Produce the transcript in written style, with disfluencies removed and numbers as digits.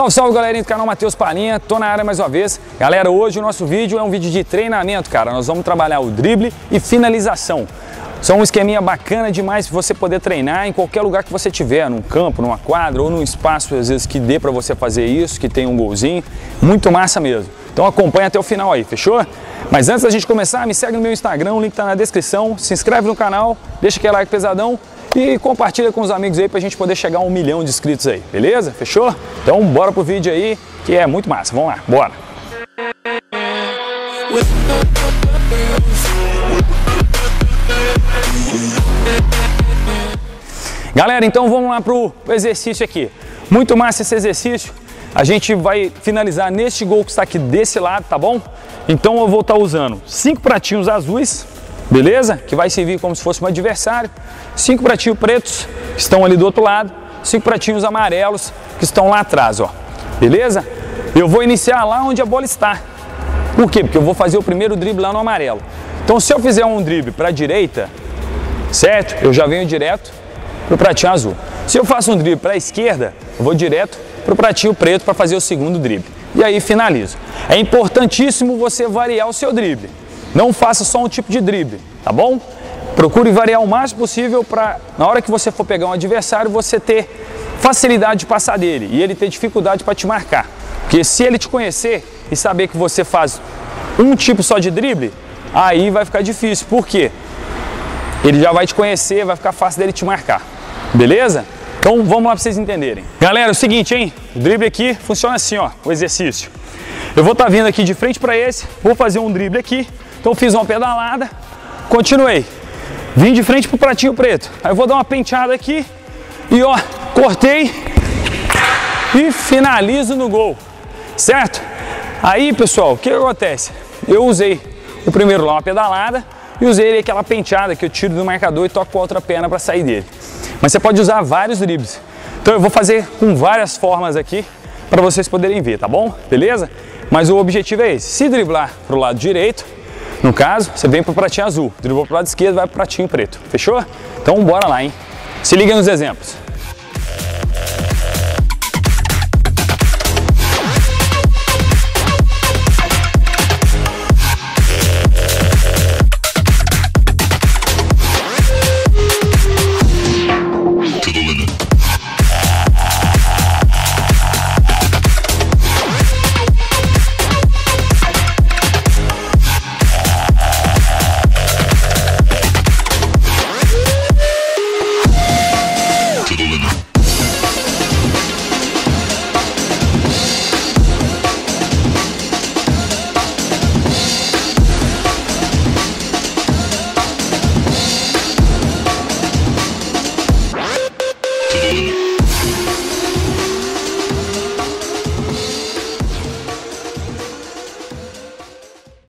Salve, salve, galerinha do canal Matheus Palhinha, tô na área mais uma vez. Galera, hoje o nosso vídeo é um vídeo de treinamento, cara. Nós vamos trabalhar o drible e finalização. São um esqueminha bacana demais para você poder treinar em qualquer lugar que você tiver, num campo, numa quadra ou num espaço, às vezes, que dê para você fazer isso, que tem um golzinho. Muito massa mesmo. Então acompanha até o final aí, fechou? Mas antes da gente começar, me segue no meu Instagram, o link tá na descrição. Se inscreve no canal, deixa aquele like pesadão. E compartilha com os amigos aí pra gente poder chegar a 1 milhão de inscritos aí, beleza? Fechou? Então bora pro vídeo aí, que é muito massa. Vamos lá, bora! Galera, então vamos lá pro exercício aqui. Muito massa esse exercício. A gente vai finalizar neste gol que está aqui desse lado, tá bom? Então eu vou estar usando 5 pratinhos azuis, beleza? Que vai servir como se fosse um adversário. 5 pratinhos pretos que estão ali do outro lado. 5 pratinhos amarelos que estão lá atrás, ó. Beleza? Eu vou iniciar lá onde a bola está. Por quê? Porque eu vou fazer o primeiro drible lá no amarelo. Então se eu fizer um drible para a direita, certo? Eu já venho direto para o pratinho azul. Se eu faço um drible para a esquerda, eu vou direto para o pratinho preto para fazer o segundo drible. E aí finalizo. É importantíssimo você variar o seu drible. Não faça só um tipo de drible, tá bom? Procure variar o máximo possível para, na hora que você for pegar um adversário, você ter facilidade de passar dele e ele ter dificuldade para te marcar. Porque se ele te conhecer e saber que você faz um tipo só de drible, aí vai ficar difícil. Por quê? Ele já vai te conhecer, vai ficar fácil dele te marcar. Beleza? Então vamos lá para vocês entenderem. Galera, é o seguinte, hein? O drible aqui funciona assim, ó, o exercício. Eu vou estar vindo aqui de frente para esse, vou fazer um drible aqui. Então fiz uma pedalada, continuei, vim de frente pro pratinho preto, aí eu vou dar uma penteada aqui e ó, cortei e finalizo no gol, certo? Aí pessoal, o que acontece? Eu usei o primeiro lá uma pedalada e usei aquela penteada que eu tiro do marcador e toco com a outra perna para sair dele. Mas você pode usar vários dribles, então eu vou fazer com várias formas aqui para vocês poderem ver, tá bom? Beleza? Mas o objetivo é esse, se driblar pro lado direito. No caso, você vem para o pratinho azul, driblou para o lado esquerdo, vai para o pratinho preto. Fechou? Então bora lá, hein? Se liga nos exemplos.